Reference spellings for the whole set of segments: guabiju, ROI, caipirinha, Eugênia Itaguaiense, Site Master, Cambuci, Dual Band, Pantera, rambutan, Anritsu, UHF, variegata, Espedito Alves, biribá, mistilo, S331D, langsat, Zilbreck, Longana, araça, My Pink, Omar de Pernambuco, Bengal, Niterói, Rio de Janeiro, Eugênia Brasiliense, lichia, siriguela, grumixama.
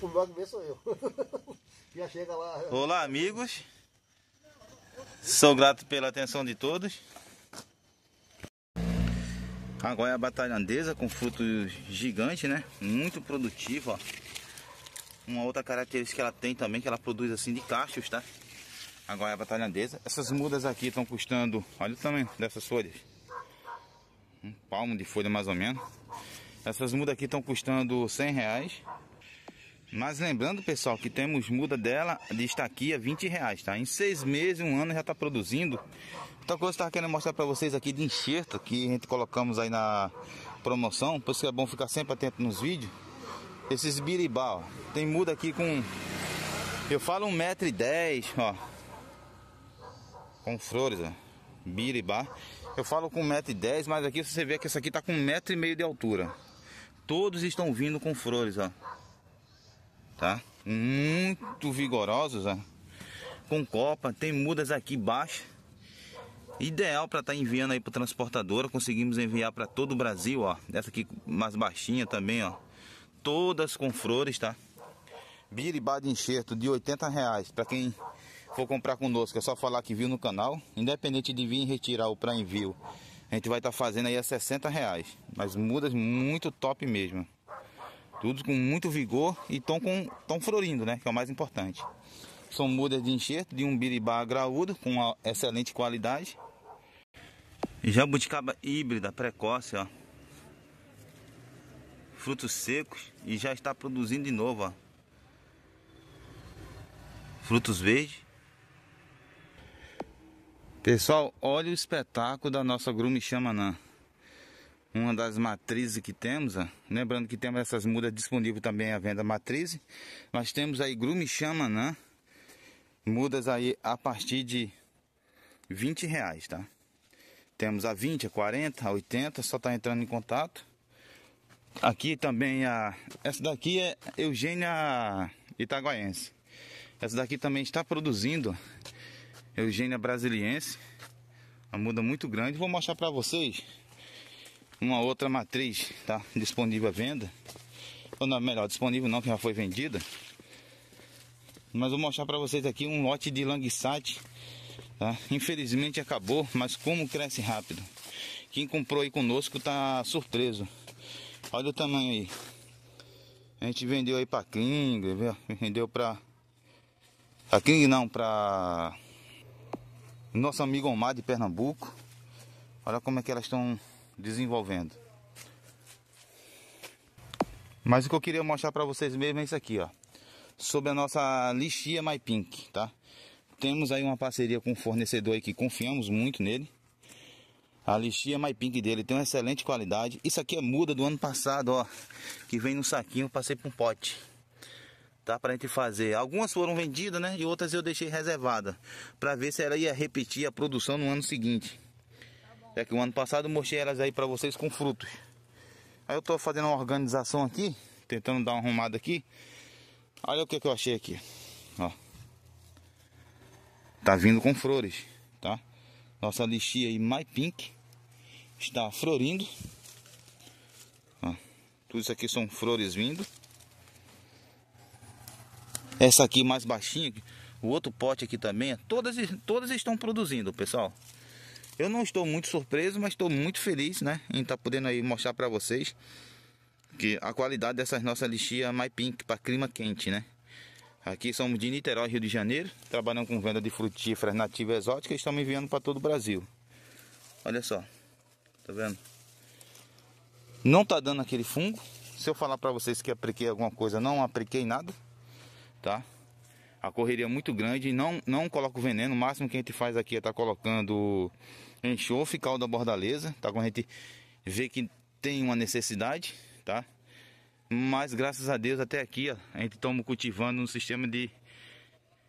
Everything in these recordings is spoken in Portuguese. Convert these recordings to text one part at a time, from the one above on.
com mel que vê sou eu. Já chega lá. Olá, amigos. Sou grato pela atenção de todos. A goiaba tailandesa com frutos gigantes, né? Muito produtiva. Uma outra característica que ela tem também, que ela produz assim de cachos, tá? A goiaba tailandesa. Essas mudas aqui estão custando, olha o tamanho dessas folhas. Um palmo de folha mais ou menos. Essas mudas aqui estão custando R$100. Mas lembrando, pessoal, que temos muda dela de estaquia R$20, tá? Em 6 meses, 1 ano já está produzindo. Outra coisa que eu estava querendo mostrar para vocês aqui de enxerto, que a gente colocamos aí na promoção, por isso que é bom ficar sempre atento nos vídeos. Esses biribá, ó. Tem muda aqui com... eu falo 1,10 m, ó. Com flores, ó. Biribá. Eu falo com 1,10 m, mas aqui você vê que essa aqui tá com 1,5 m de altura. Todos estão vindo com flores, ó. Tá? Muito vigorosos, ó. Com copa, tem mudas aqui baixas. Ideal para estar enviando aí para transportadora. Conseguimos enviar para todo o Brasil, ó. Essa aqui mais baixinha também, ó. Todas com flores, tá? Biribá de enxerto de R$80. Para quem for comprar conosco, é só falar que viu no canal. Independente de vir retirar ou para envio, a gente vai estar fazendo aí a R$60. Mas mudas muito top mesmo. Tudo com muito vigor e estão florindo, né? Que é o mais importante. São mudas de enxerto de um biribá graúdo com uma excelente qualidade. Jabuticaba híbrida precoce, ó. Frutos secos e já está produzindo de novo, ó. Frutos verdes. Pessoal, olha o espetáculo da nossa grumixama. Uma das matrizes que temos, ó. Lembrando que temos essas mudas disponíveis também à venda matriz. Mas temos aí grumixama, mudas aí a partir de R$20, tá? Temos a 20, a 40, a 80, só tá entrando em contato. Aqui também a... essa daqui é Eugênia Itaguaiense. Essa daqui também está produzindo, Eugênia Brasiliense. Uma muda muito grande. Vou mostrar pra vocês uma outra matriz, tá? Disponível à venda. Ou não, melhor, disponível não, que já foi vendida. Mas vou mostrar para vocês aqui um lote de langsat, tá? Infelizmente acabou, mas como cresce rápido. Quem comprou aí conosco tá surpreso. Olha o tamanho aí. A gente vendeu aí pra King, viu? Vendeu pra... a King não, pra... nosso amigo Omar de Pernambuco. Olha como é que elas estão desenvolvendo. Mas o que eu queria mostrar para vocês mesmo é isso aqui, ó. Sobre a nossa lixia My Pink, tá? Temos aí uma parceria com um fornecedor aí que confiamos muito nele. A lixia My Pink dele tem uma excelente qualidade. Isso aqui é muda do ano passado, ó, que vem no saquinho, passei para um pote, tá? Pra gente fazer. Algumas foram vendidas, né? E outras eu deixei reservada para ver se ela ia repetir a produção no ano seguinte. É que o ano passado eu mostrei elas aí para vocês com frutos. Aí eu tô fazendo uma organização aqui, tentando dar uma arrumada aqui. Olha o que eu achei aqui, ó. Tá vindo com flores, tá? Nossa lixia aí My Pink está florindo, ó. Tudo isso aqui são flores vindo. Essa aqui mais baixinha, o outro pote aqui também, todas estão produzindo, pessoal. Eu não estou muito surpreso, mas estou muito feliz, né, em estar podendo aí mostrar para vocês que a qualidade dessas nossas lixias My Pink para clima quente, né? Aqui somos de Niterói, Rio de Janeiro, trabalhando com venda de frutíferas nativas exóticas e estamos enviando para todo o Brasil. Olha só, tá vendo? Não tá dando aquele fungo. Se eu falar para vocês que apliquei alguma coisa, não apliquei nada, tá? A correria é muito grande, não coloco veneno. O máximo que a gente faz aqui é estar colocando enxofre, caldo da bordaleza, tá? Quando a gente vê que tem uma necessidade, tá? Mas graças a Deus até aqui, ó, a gente estamos cultivando um sistema de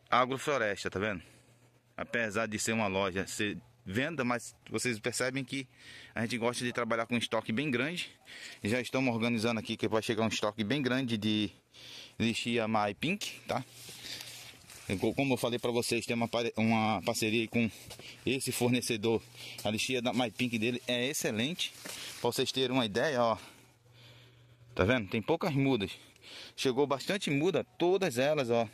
agrofloresta, tá vendo? Apesar de ser uma loja, ser venda, mas vocês percebem que a gente gosta de trabalhar com um estoque bem grande. Já estamos organizando aqui que vai chegar um estoque bem grande de lixia My Pink, tá? Como eu falei para vocês, tem uma parceria com esse fornecedor. A lixia da My Pink dele é excelente. Para vocês terem uma ideia, ó. Tá vendo? Tem poucas mudas. Chegou bastante muda, todas elas, ó,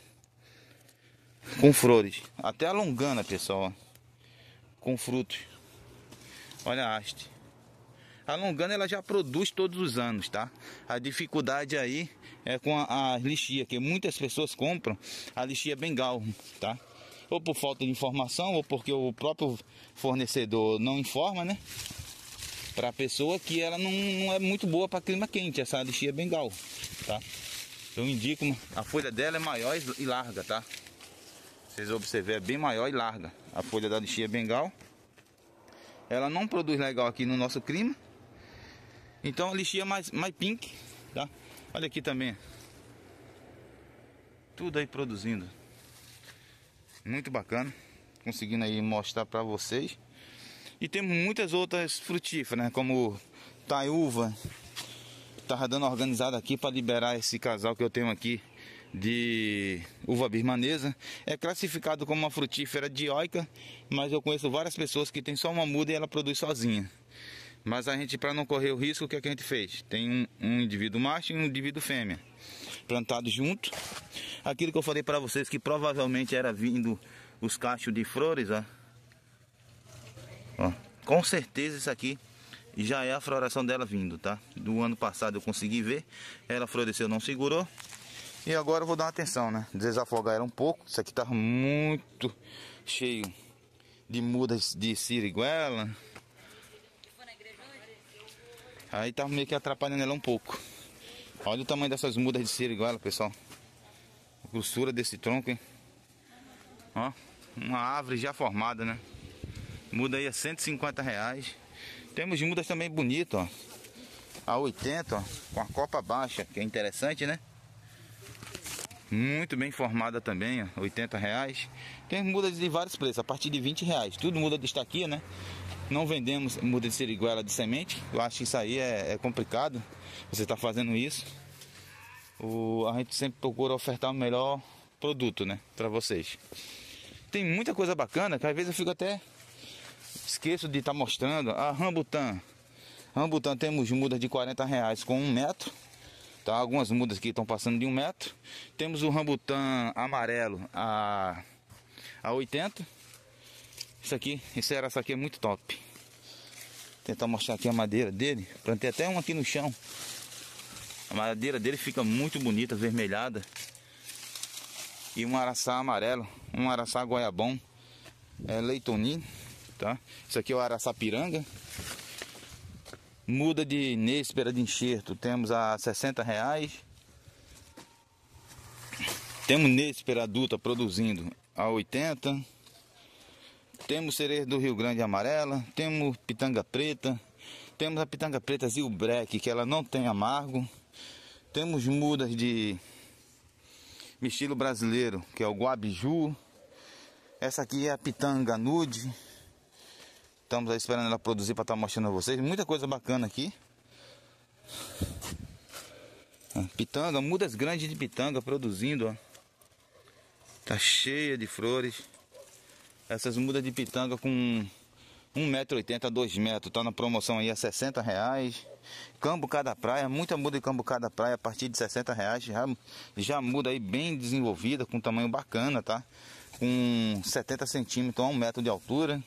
com flores. Até a longana, pessoal, ó, com frutos. Olha a haste. A longana ela já produz todos os anos, tá? A dificuldade aí é com a lichia, que muitas pessoas compram a lichia Bengal, tá? Ou por falta de informação, ou porque o próprio fornecedor não informa, né? Para a pessoa que ela não é muito boa para clima quente, essa lichia Bengal, tá? Eu indico, a folha dela é maior e larga, tá? Vocês observam, é bem maior e larga a folha da lichia Bengal. Ela não produz legal aqui no nosso clima. Então a lichia mais My Pink, tá? Olha aqui também. Tudo aí produzindo. Muito bacana. Conseguindo aí mostrar pra vocês. E temos muitas outras frutíferas, né? Como taiúva. Tava dando organizada aqui para liberar esse casal que eu tenho aqui de uva birmanesa. É classificado como uma frutífera dioica, mas eu conheço várias pessoas que tem só uma muda e ela produz sozinha. Mas a gente, para não correr o risco, o que é que a gente fez? Tem um indivíduo macho e um indivíduo fêmea plantados junto. Aquilo que eu falei para vocês que provavelmente era vindo os cachos de flores, ó. Ó, com certeza isso aqui já é a floração dela vindo, tá? Do ano passado eu consegui ver. Ela floresceu, não segurou. E agora eu vou dar uma atenção, né? Desafogar ela um pouco. Isso aqui tá muito cheio de mudas de siriguela. Aí tá meio que atrapalhando ela um pouco. Olha o tamanho dessas mudas de siriguela, pessoal. A grossura desse tronco, hein? Ó, uma árvore já formada, né? Muda aí a R$150. Temos mudas também bonitas, ó. A 80, ó. Com a copa baixa, que é interessante, né? Muito bem formada também, ó, R$80. Tem mudas de vários preços, a partir de R$20. Tudo muda de estaquia, né? Não vendemos muda de siriguela de semente. Eu acho que isso aí é complicado. Você está fazendo isso. A gente sempre procura ofertar o melhor produto, né? Para vocês. Tem muita coisa bacana que às vezes eu fico até... esqueço de estar mostrando. A rambutan. Rambutan temos mudas de R$40 com 1 metro. Tá? Algumas mudas que estão passando de 1 metro. Temos o rambutan amarelo a 80. Isso aqui, essa aqui é muito top. Vou tentar mostrar aqui a madeira dele. Plantei até um aqui no chão. A madeira dele fica muito bonita, avermelhada. E um araçá amarelo. Um araçá goiabão. É leitoninho. Tá? Isso aqui é o araçapiranga. Muda de néspera de enxerto temos a R$60. Temos néspera adulta produzindo a 80. Temos cereja do Rio Grande amarela. Temos pitanga preta. Temos a pitanga preta Zilbreck, que ela não tem amargo. Temos mudas de mistilo brasileiro, que é o guabiju. Essa aqui é a pitanga nude. Estamos aí esperando ela produzir para estar mostrando a vocês. Muita coisa bacana aqui. Pitanga, mudas grandes de pitanga produzindo, ó. Tá cheia de flores. Essas mudas de pitanga com 1,80 m a 2 metros. Tá na promoção aí a R$60. Cambucada praia, muita muda de cambucada praia a partir de R$60. Já muda aí bem desenvolvida, com tamanho bacana, tá? Com 70 centímetros a 1 metro de altura.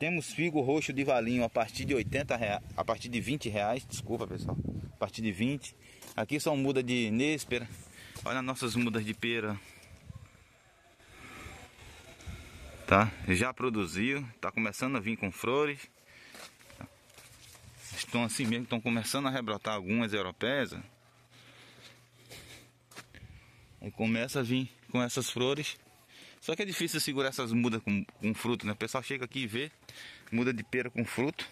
Temos figo roxo de valinho a partir de R$80, a partir de R$20, desculpa pessoal, a partir de 20. Aqui são muda de néspera. Olha nossas mudas de pera. Tá? Já produziu, tá começando a vir com flores. Estão assim mesmo, estão começando a rebrotar algumas europeias. Aí começa a vir com essas flores. Só que é difícil segurar essas mudas com fruto, né? O pessoal chega aqui e vê muda de pera com fruto.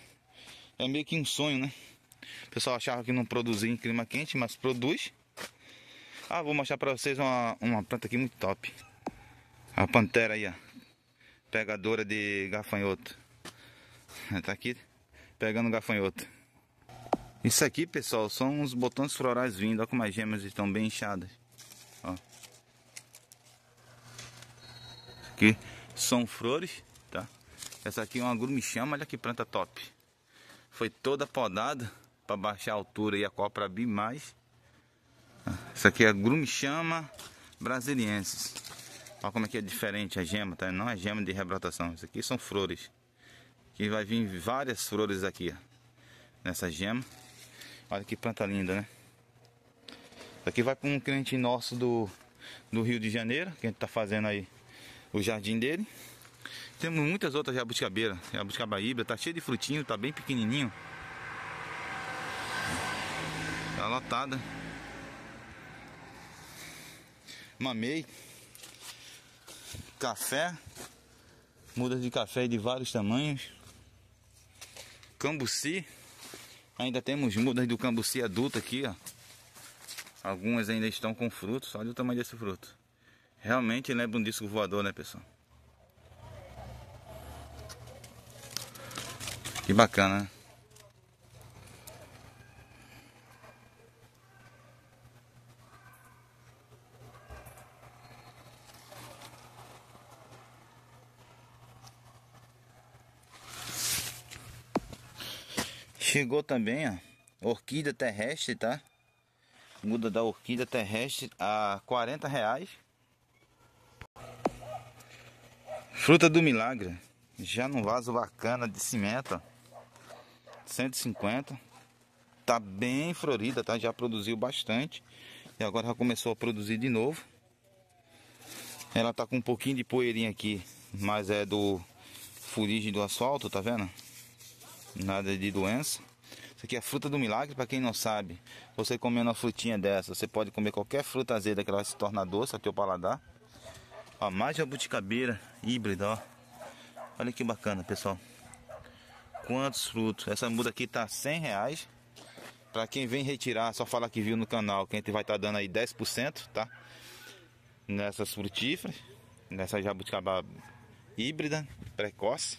É meio que um sonho, né? O pessoal achava que não produzia em clima quente, mas produz. Ah, vou mostrar pra vocês uma planta aqui muito top. A pantera aí, ó. Pegadora de gafanhoto. Tá aqui pegando gafanhoto. Isso aqui, pessoal, são uns botões florais vindo. Olha como as gemas estão bem inchadas. Ó. Aqui são flores, tá? Essa aqui é uma grumixama, olha que planta top. Foi toda podada, para baixar a altura e a copa abrir mais. Isso aqui é grumixama brasiliensis. Olha como é que é diferente a gema, tá? Não é gema de rebrotação. Isso aqui são flores. Que vai vir várias flores aqui, ó, nessa gema. Olha que planta linda, né? Isso aqui vai para um cliente nosso do Rio de Janeiro, que a gente tá fazendo aí o jardim dele. Temos muitas outras jabuticabeiras. Jabuticaba híbrida, tá cheio de frutinho, tá bem pequenininho. Tá lotada. Mamei, café, mudas de café de vários tamanhos, cambuci, ainda temos mudas do cambuci adulto aqui, ó. Algumas ainda estão com frutos, olha o tamanho desse fruto, realmente lembra um disco voador, né, pessoal? Que bacana, né? Chegou também, ó, orquídea terrestre, tá? Muda da orquídea terrestre a R$40. Fruta do milagre, já num vaso bacana de cimento, ó, 150. Tá bem florida, tá? Já produziu bastante e agora já começou a produzir de novo. Ela tá com um pouquinho de poeirinha aqui, mas é do fuligem do asfalto, tá vendo? Nada de doença. Isso aqui é a fruta do milagre, para quem não sabe. Você comendo uma frutinha dessa, você pode comer qualquer fruta azeda que ela se torna doce ao teu paladar. Ó, mais jabuticabeira híbrida, ó. Olha que bacana, pessoal. Quantos frutos. Essa muda aqui tá R$100. Para quem vem retirar, só falar que viu no canal, que a gente vai estar dando aí 10%, tá? Nessas frutíferas, nessa jabuticaba híbrida, precoce.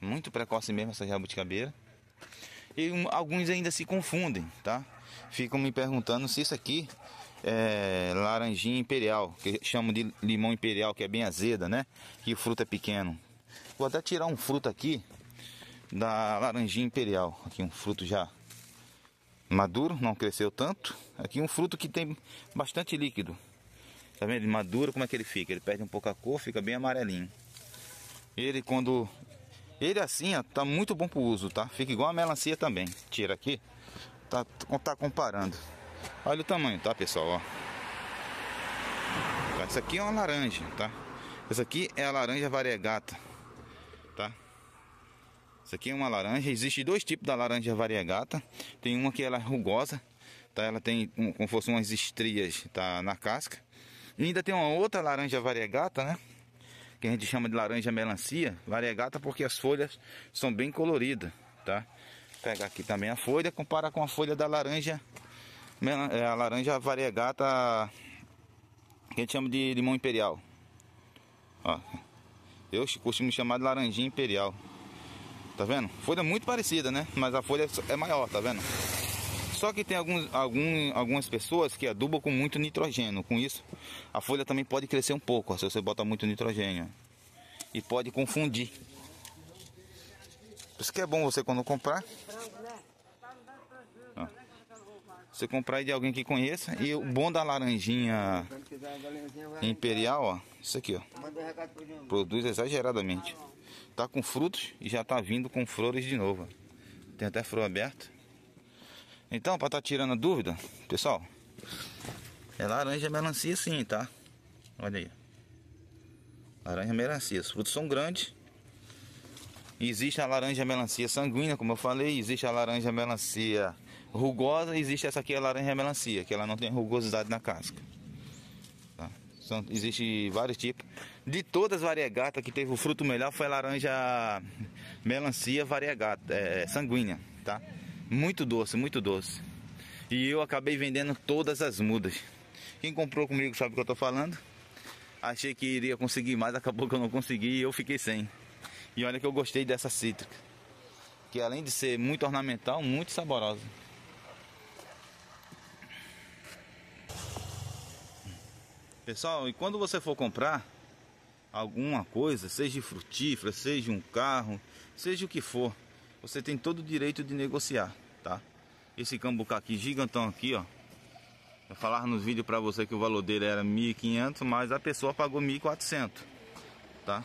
Muito precoce mesmo essa jabuticabeira. E alguns ainda se confundem, tá? Ficam me perguntando se isso aqui é laranjinha imperial, que chamam de limão imperial, que é bem azeda, né? E o fruto é pequeno. Vou até tirar um fruto aqui da laranjinha imperial. Aqui um fruto já maduro, não cresceu tanto. Aqui um fruto que tem bastante líquido. Tá vendo? Ele maduro, como é que ele fica? Ele perde um pouco a cor, fica bem amarelinho. Ele quando... Ele assim, ó, tá muito bom pro uso, tá? Fica igual a melancia também. Tira aqui. Tá comparando. Olha o tamanho, tá, pessoal? Ó. Essa aqui é uma laranja, tá? Essa aqui é a laranja variegata, tá? Essa aqui é uma laranja. Existem dois tipos da laranja variegata. Tem uma que ela é rugosa, tá? Ela tem como fosse umas estrias, tá? Na casca. E ainda tem uma outra laranja variegata, né? Que a gente chama de laranja melancia, variegata, porque as folhas são bem coloridas, tá? Pegar aqui também a folha, comparar com a folha da laranja, a laranja variegata, que a gente chama de limão imperial. Ó, eu costumo chamar de laranjinha imperial. Tá vendo? Folha muito parecida, né? Mas a folha é maior, tá vendo? Só que tem algumas pessoas que adubam com muito nitrogênio. Com isso, a folha também pode crescer um pouco, ó, se você bota muito nitrogênio. E pode confundir. Por isso que é bom você quando comprar. Ó, você comprar de alguém que conheça. E o bom da laranjinha imperial, ó, isso aqui, ó. Produz exageradamente. Tá com frutos e já tá vindo com flores de novo. Tem até flor aberta. Então, para estar tirando a dúvida, pessoal, é laranja melancia sim, tá? Olha aí. Laranja melancia. Os frutos são grandes. Existe a laranja melancia sanguínea, como eu falei. Existe a laranja melancia rugosa. Existe essa aqui, a laranja melancia, que ela não tem rugosidade na casca. Tá? Existem vários tipos. De todas as variegatas que teve o fruto melhor foi a laranja melancia variegata, sanguínea, tá? Muito doce, muito doce. E eu acabei vendendo todas as mudas. Quem comprou comigo sabe o que eu tô falando. Achei que iria conseguir mais, acabou que eu não consegui e eu fiquei sem. E olha que eu gostei dessa cítrica, que além de ser muito ornamental, muito saborosa. Pessoal, e quando você for comprar alguma coisa, seja frutífera, seja um carro, seja o que for, você tem todo o direito de negociar, tá? Esse cambucá aqui, gigantão aqui, ó. Eu falava nos vídeos pra você que o valor dele era 1.500, mas a pessoa pagou 1.400, tá?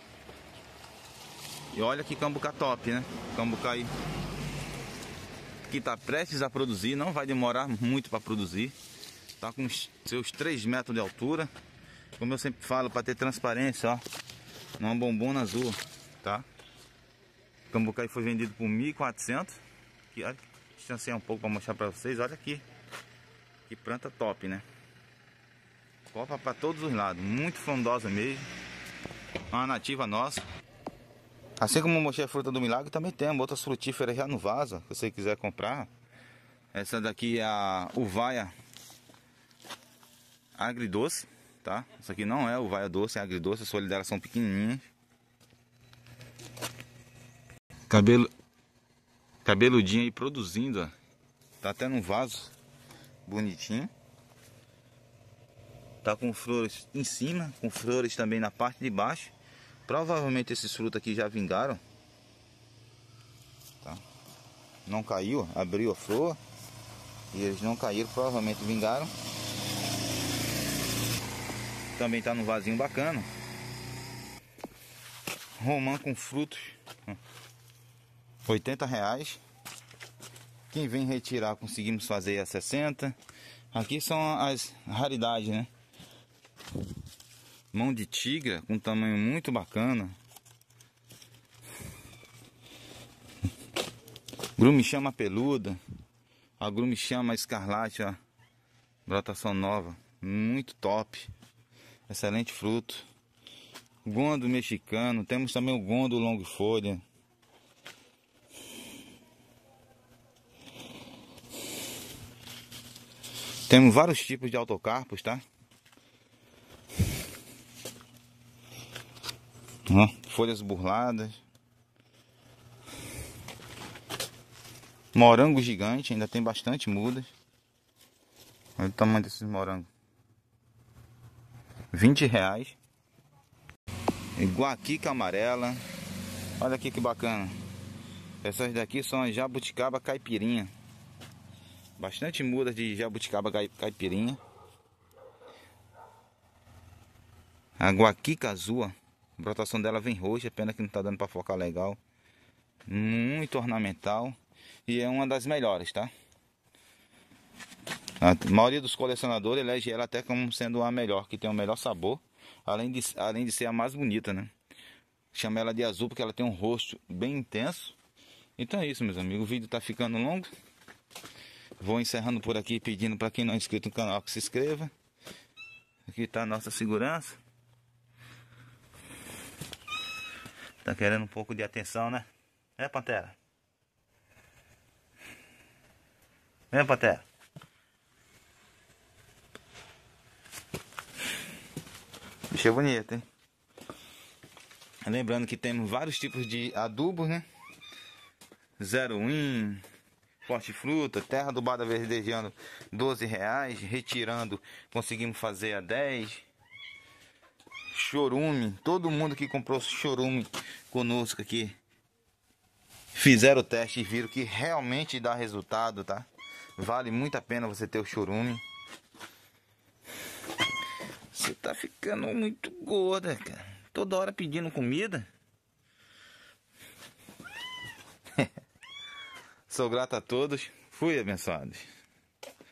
E olha que cambucá top, né? Cambucá aí que tá prestes a produzir, não vai demorar muito para produzir. Tá com seus 3 metros de altura. Como eu sempre falo, para ter transparência, ó, uma bombona azul, tá? O cambucá aí foi vendido por 1.400. Que olha, distanciar um pouco para mostrar para vocês, olha aqui. Que planta top, né? Copa para todos os lados, muito frondosa mesmo. Uma nativa nossa. Assim como eu mostrei a fruta do milagre, também temos outras frutíferas já no vaso, se você quiser comprar. Essa daqui é a uvaia agridoce, tá? Essa aqui não é uvaia doce, é agridoce, as folhas dela são pequenininhas. Cabeludinha aí produzindo, ó. Tá até num vaso bonitinho, tá com flores em cima, com flores também na parte de baixo. Provavelmente esses frutos aqui já vingaram, tá? Não caiu, abriu a flor e eles não caíram, provavelmente vingaram. Também tá num vasinho bacana. Romã com frutos, R$80. Quem vem retirar, conseguimos fazer a 60. Aqui são as raridades, né? Mão de tigra, com um tamanho muito bacana. Grumixama peluda. A grumixama escarlate, ó. Brotação nova. Muito top. Excelente fruto. Gondo mexicano. Temos também o gondo longo folha. Temos vários tipos de autocarpos, tá? Ó, folhas burladas. Morango gigante, ainda tem bastante mudas. Olha o tamanho desses morangos. R$20. Guaquica amarela. Olha aqui que bacana. Essas daqui são as jabuticaba caipirinha. Bastante mudas de jabuticaba caipirinha. A guaquica azul, a brotação dela vem roxa, pena que não está dando para focar legal. Muito ornamental e é uma das melhores, tá? A maioria dos colecionadores elege ela até como sendo a melhor, que tem o melhor sabor, além de ser a mais bonita, né? Chama ela de azul porque ela tem um rosto bem intenso. Então é isso, meus amigos, o vídeo está ficando longo. Vou encerrando por aqui, pedindo para quem não é inscrito no canal que se inscreva. Aqui está a nossa segurança. Tá querendo um pouco de atenção, né? É, Pantera? É, Pantera? Bicho é bonito, hein? Lembrando que temos vários tipos de adubos, né? Zero win, forte fruta, terra adubada verdejando R$12, retirando conseguimos fazer a 10. Chorume, todo mundo que comprou chorume conosco aqui fizeram o teste e viram que realmente dá resultado, tá? Vale muito a pena você ter o chorume. Você tá ficando muito gorda, cara. Toda hora pedindo comida. Sou grato a todos, fui abençoado.